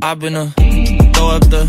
I've been a throw up the